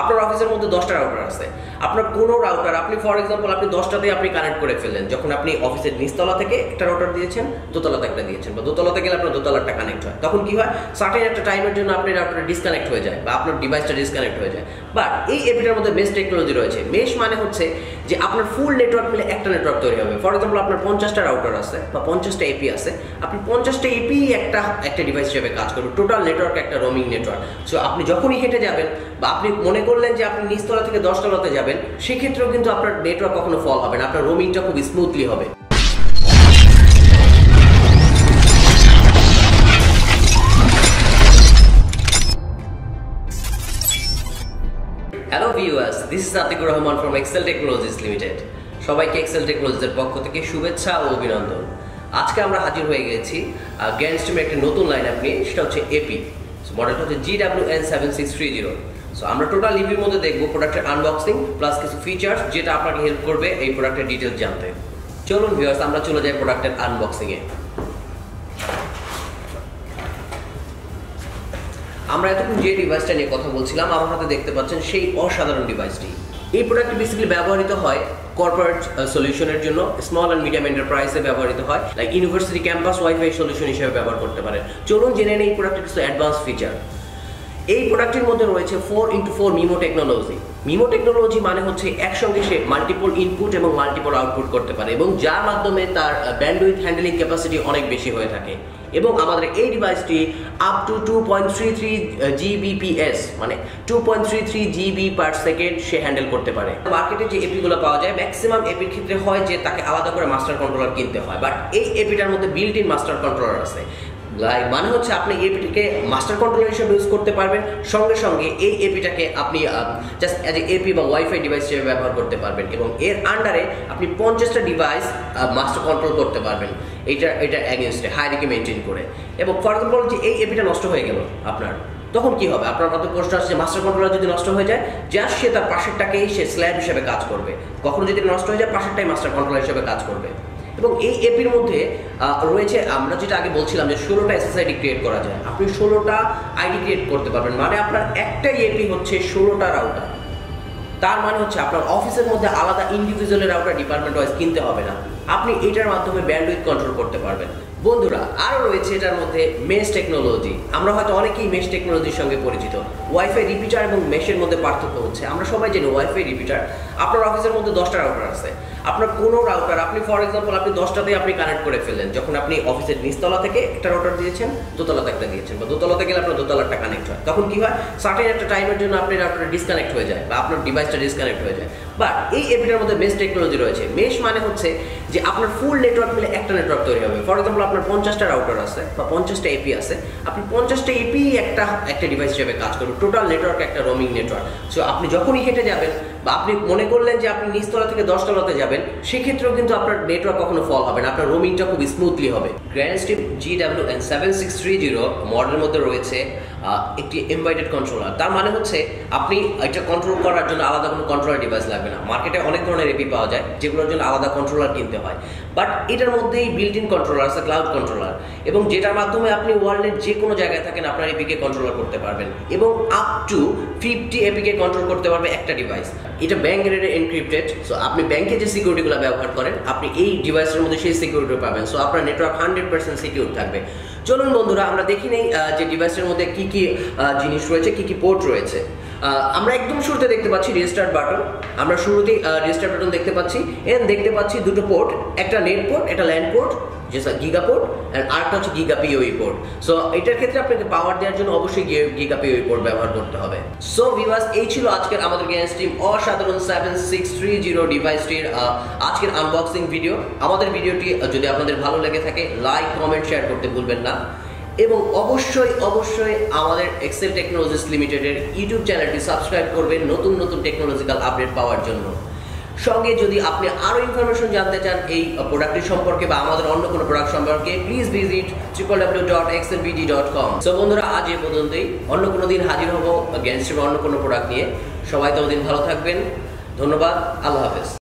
আপনার অফিসের মধ্যে 10টা রাউটার আছে, আপনার কোনো রাউটার আপনি ফর এক্সাম্পল আপনি 10টাতেই আপনি কানেক্ট করে ফেললেন, যখন আপনি অফিসের নিচতলা থেকে একটা রাউটার দিয়েছেন দোতলাতে একটা দিয়েছেন বা দোতলাতে গেলে আপনার দোতলারটা কানেক্ট হয়, তখন কি হয় সার্টেন একটা টাইমের জন্য আপনি রাউটারটা ডিসকানেক্ট হয়ে যায় বা আপনার ডিভাইসটা ডিসকানেক্ট হয়ে যায়। বাট এই এপিটার মধ্যে মেশ টেকনোলজি রয়েছে। মেশ মানে হচ্ছে যে আপনার ফুল নেটওয়ার্ক মিলে একটা নেটওয়ার্ক তৈরি হবে। ফর এক্সাম্পল আপনার 50টা রাউটার আছে বা 50টা এপি আছে, আপনি 50টা এপি একটা ডিভাইস হিসেবে কাজ করবে, টোটাল নেটওয়ার্ক একটা রোমিং নেটওয়ার্ক। সো আপনি যখনই হেঁটে যাবেন বা আপনি মনে করলেন যে আপনি নিচতলা থেকে 10তলাতে যাবেন, সেক্ষেত্রেও কিন্তু আপনার নেটওয়ার্ক কখনো ফল হবে না, আপনার রোমিংটা খুব স্মুথলি হবে। Hello viewers, this is Atikur Rahman from Excel Technologies Limited. সবাইকে এক্সেল টেকনোলজিসের পক্ষ থেকে শুভেচ্ছা ও অভিনন্দন। আজকে আমরা হাজির হয়ে গেছি গ্র্যান্ডস্ট্রিমের একটা নতুন লাইন আপ নিয়ে, সেটা হচ্ছে এপি। সো মডেলটা হচ্ছে GWN-7630। সো আমরা টোটাল রিভিউর মধ্যে দেখব প্রোডাক্টের আনবক্সিং প্লাস কিছু ফিচার্স যেটা আপনাকে হেল্প করবে এই প্রোডাক্টের ডিটেলস জানতে। চলুন ভিউয়ার্স, আমরা চলে যাই প্রোডাক্টের আনবক্সিংয়ে। আমরা এতক্ষণ যে ডিভাইসটা নিয়ে কথা বলছিলাম আমার হাতে দেখতে পাচ্ছেন সেই অসাধারণ ডিভাইসটি। এই প্রোডাক্টটি বেসিক্যালি ব্যবহৃত হয় কর্পোরেট সলিউশনের জন্য, স্মল অ্যান্ড মিডিয়াম এন্টারপ্রাইজে ব্যবহৃত হয়, like university campus wifi solution হিসেবে ব্যবহার করতে পারেন। চলুন জেনে নিই এই প্রোডাক্টের কিছু অ্যাডভান্স ফিচার। এই প্রোডাক্টের মধ্যে রয়েছে 4x4 MIMO technology. MIMO technology মানে হচ্ছে একসঙ্গে সে মাল্টিপল ইনপুট এবং মাল্টিপল আউটপুট করতে পারে, এবং যার মাধ্যমে তার ব্যান্ডউইথ হ্যান্ডেলিং ক্যাপাসিটি অনেক বেশি হয়ে থাকে। এবং আমাদের এই ডিভাইসটি আপ টু 2.33 Gbps মানে 2.33 GB পার সেকেন্ড সে হ্যান্ডেল করতে পারে। মার্কেটে যে এপিগুলো পাওয়া যায় ম্যাক্সিমাম এপির ক্ষেত্রে হয় যে তাকে আলাদা করে মাস্টার কন্ট্রোলার কিনতে হয়, বাট এই এপিটার মধ্যে বিল্ট ইন মাস্টার কন্ট্রোলার আছে। মানে হচ্ছে আপনি এপিটাকে মাস্টার কন্ট্রোলার হিসেবে ইউজ করতে পারবেন, সঙ্গে সঙ্গে এই এপিটাকে আপনি জাস্ট অ্যাজ এ এপি বা ওয়াইফাই ডিভাইস হিসেবে ব্যবহার করতে পারবেন, এবং এর আন্ডারে আপনি 50টা ডিভাইস মাস্টার কন্ট্রোল করতে পারবেন এটা অ্যাগেনস্টে হাইরিকে মেনটেন করে। এবং ফর এক্সাম্পল যে এই এপিটা নষ্ট হয়ে গেল আপনার, তখন কি হবে? আপনার মতো প্রশ্ন আসছে মাস্টার কন্ট্রোলার যদি নষ্ট হয়ে যায়, জাস্ট সে তার পাশেরটাকেই সে স্ল্যাব হিসেবে কাজ করবে, কখনো যদি নষ্ট হয়ে যায় পাশেরটাই মাস্টার কন্ট্রোলার হিসেবে কাজ করবে। এবং এই এপির মধ্যে রয়েছে আমরা যেটা আগে বলছিলাম যে 16টা SSID ক্রিয়েট করা যায়, আপনি 16টা আইডি ক্রিয়েট করতে পারবেন, মানে আপনার একটাই এপি হচ্ছে 16টা রাউটার। তার মানে হচ্ছে আপনার অফিসের মধ্যে আলাদা ইন্ডিভিজুয়াল রাউটার ডিপার্টমেন্ট ওয়াইজ কিনতে হবে না, আপনি এটার মাধ্যমে ব্যান্ডউইথ কন্ট্রোল করতে পারবেন। বন্ধুরা, আরও রয়েছে এটার মধ্যে মেশ টেকনোলজি। আমরা হয়তো অনেকেই মেশ টেকনোলজির সঙ্গে পরিচিত। ওয়াইফাই রিপিটার এবং মেশের মধ্যে পার্থক্য হচ্ছে আমরা সবাই জানি ওয়াইফাই রিপিটার আপনার অফিসের মধ্যে 10টা রাউটার আছে, আপনার কোনো রাউটার আপনি ফর এক্সাম্পল আপনি 10টাতেই আপনি কানেক্ট করে ফেললেন, যখন আপনি অফিসের নিচতলা থেকে একটা রাউটার দিয়েছেন দোতলাতে একটা দিয়েছেন বা দোতলাতে গেলে আপনার দোতলারটা কানেক্ট হয়, তখন কি হয় সার্টেন একটা টাইমের জন্য আপনি রাউটারটা ডিসকানেক্ট হয়ে যায় বা আপনার ডিভাইসটা ডিসকানেক্ট হয়ে যায়। বাট এই এপিটার মধ্যে মেশ টেকনোলজি রয়েছে। মেশ মানে হচ্ছে যে আপনার ফুল নেটওয়ার্ক মিলে একটা নেটওয়ার্ক তৈরি হবে। ফর এক্সাম্পল আপনার 50টা রাউটার আছে বা 50টা এপি আছে, আপনি 50টা এপি একটা ডিভাইস হিসেবে কাজ করবে, টোটাল নেটওয়ার্ক একটা রোমিং নেটওয়ার্ক। সো আপনি যখনই হেঁটে যাবেন বা আপনি মনে করলেন যে আপনি নিচতলা থেকে 10তলাতে যাবেন, সেক্ষেত্রেও কিন্তু আপনার নেটওয়ার্ক কখনো ফল হবে না, আপনার রোমিংটা খুব স্মুথলি হবে। গ্র্যান্ডস্ট্রিম GWN-7630 মডেলের মধ্যে রয়েছে একটি এমবেডেড কন্ট্রোলার। তার মানে হচ্ছে আপনি এটা কন্ট্রোল করার জন্য আলাদা কোনো কন্ট্রোলার ডিভাইস লাগবে না। মার্কেটে অনেক ধরনের এপি পাওয়া যায় যেগুলোর জন্য আলাদা কন্ট্রোলার কিনতে হয়, বাট এটার মধ্যেই বিল্ট ইন কন্ট্রোলার আছে, ক্লাউড কন্ট্রোলার, এবং যেটার মাধ্যমে আপনি ওয়ার্ল্ডের যে কোনো জায়গায় থাকেন আপনার এপিকে কন্ট্রোল করতে পারবেন, এবং আপ টু 50 এপিকে কন্ট্রোল করতে পারবে একটা ডিভাইস। এটা ব্যাংক রেটে এনক্রিপ্টেড, সো আপনি ব্যাংকে যে সিকিউরিটিগুলো ব্যবহার করেন আপনি এই ডিভাইসের মধ্যে সেই সিকিউরিটি পাবেন। সো আপনার নেটওয়ার্ক 100% সিকিউর থাকবে। চলুন বন্ধুরা, আমরা দেখি নেই যে ডিভাইসের মধ্যে কী কী জিনিস রয়েছে, কী কী পোর্ট রয়েছে। আমরা একদম শুরুতে দেখতে পাচ্ছি রেজিস্টার্ড বাটন, আমরা শুরুতেই রেজিস্টার্ড বাটন দেখতে পাচ্ছি, এর দেখতে পাচ্ছি দুটো পোর্ট, একটা নেট পোর্ট, একটা ল্যান্ড পোর্ট, যেটা গিগা পোর্ট, আর আরেকটা হচ্ছে গিগা পিওই পোর্ট। সো এটার ক্ষেত্রে আপনাকে পাওয়ার দেওয়ার জন্য অবশ্যই গিগা পিওই পোর্ট ব্যবহার করতে হবে। সো ভিউয়ার্স, এই ছিল আজকের আমাদের গ্র্যান্ডস্ট্রিম অসাধারণ 7630 ডিভাইসটির আজকের আনবক্সিং ভিডিও। আমাদের ভিডিওটি যদি আপনাদের ভালো লেগে থাকে লাইক কমেন্ট শেয়ার করতে ভুলবেন না, এবং অবশ্যই আমাদের এক্সেল টেকনোলজিস লিমিটেডের ইউটিউব চ্যানেলটি সাবস্ক্রাইব করবেন নতুন নতুন টেকনোলজিক্যাল আপডেট পাওয়ার জন্য। সঙ্গে যদি আপনি আরও ইনফরমেশন জানতে চান এই প্রোডাক্টের সম্পর্কে বা আমাদের অন্য কোনো প্রোডাক্ট সম্পর্কে, প্লিজ ভিজিট www.xlbd.com। সো বন্ধুরা, আজ এ পর্যন্তই, অন্য কোনো দিন হাজির হব গ্র্যান্ডস্ট্রিম অন্য কোনো প্রোডাক্ট নিয়ে। সবাই ততদিন ভালো থাকবেন, ধন্যবাদ, আল্লাহ হাফেজ।